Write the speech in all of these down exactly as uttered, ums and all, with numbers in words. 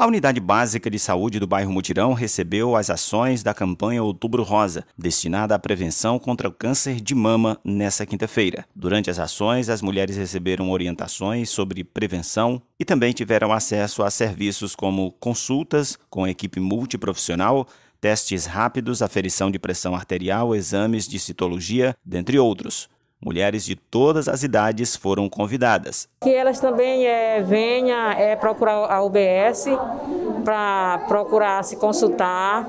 A Unidade Básica de Saúde do bairro Mutirão recebeu as ações da campanha Outubro Rosa, destinada à prevenção contra o câncer de mama nesta quinta-feira. Durante as ações, as mulheres receberam orientações sobre prevenção e também tiveram acesso a serviços como consultas com equipe multiprofissional, testes rápidos, aferição de pressão arterial, exames de citologia, dentre outros. Mulheres de todas as idades foram convidadas. Que elas também é, venham é, procurar a U B S para procurar se consultar,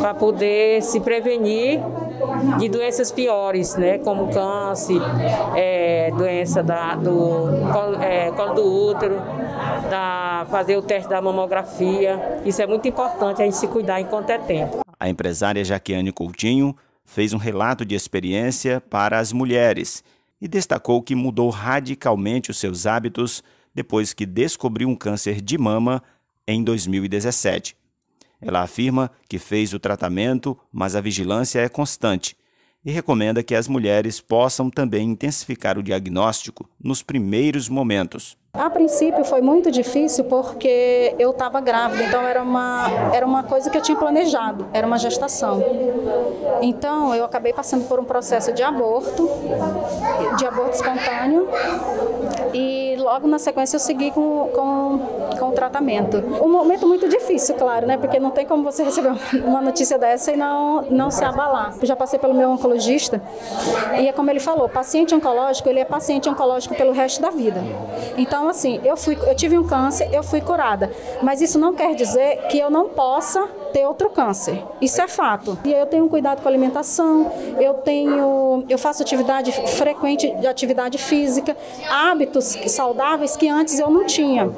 para poder se prevenir de doenças piores, né, como câncer, é, doença da, do colo, é, colo do útero, da, fazer o teste da mamografia. Isso é muito importante, a gente se cuidar enquanto é tempo. A empresária Jaquiane Coutinho fez um relato de experiência para as mulheres e destacou que mudou radicalmente os seus hábitos depois que descobriu um câncer de mama em dois mil e dezessete. Ela afirma que fez o tratamento, mas a vigilância é constante e recomenda que as mulheres possam também intensificar o diagnóstico nos primeiros momentos. A princípio foi muito difícil porque eu estava grávida, então era uma, era uma coisa que eu tinha planejado, era uma gestação. Então eu acabei passando por um processo de aborto, de aborto espontâneo, e logo na sequência eu segui com, com, com o tratamento. Um momento muito difícil, claro, né? Porque não tem como você receber uma notícia dessa e não, não se abalar. Eu já passei pelo meu oncologista e é como ele falou, paciente oncológico, ele é paciente oncológico pelo resto da vida. Então, assim, eu, fui, eu tive um câncer, eu fui curada, mas isso não quer dizer que eu não possa ter outro câncer, isso é fato. E eu tenho cuidado com a alimentação, eu, tenho, eu faço atividade frequente, de atividade física, hábitos saudáveis que antes eu não tinha.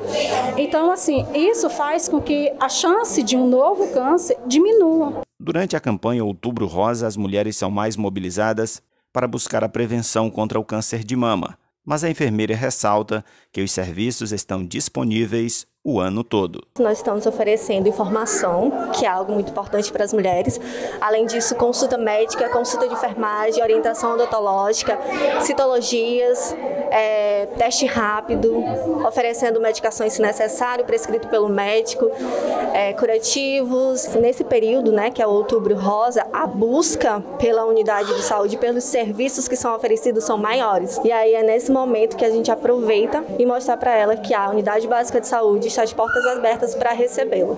Então, assim, isso faz com que a chance de um novo câncer diminua. Durante a campanha Outubro Rosa, as mulheres são mais mobilizadas para buscar a prevenção contra o câncer de mama. Mas a enfermeira ressalta que os serviços estão disponíveis o ano todo. Nós estamos oferecendo informação, que é algo muito importante para as mulheres. Além disso, consulta médica, consulta de enfermagem, orientação odontológica, citologias, é, teste rápido, oferecendo medicações se necessário, prescrito pelo médico, é, curativos. Nesse período, né, que é o Outubro Rosa, a busca pela unidade de saúde, pelos serviços que são oferecidos são maiores. E aí é nesse momento que a gente aproveita e mostra para ela que a Unidade Básica de Saúde está de portas abertas para recebê-lo.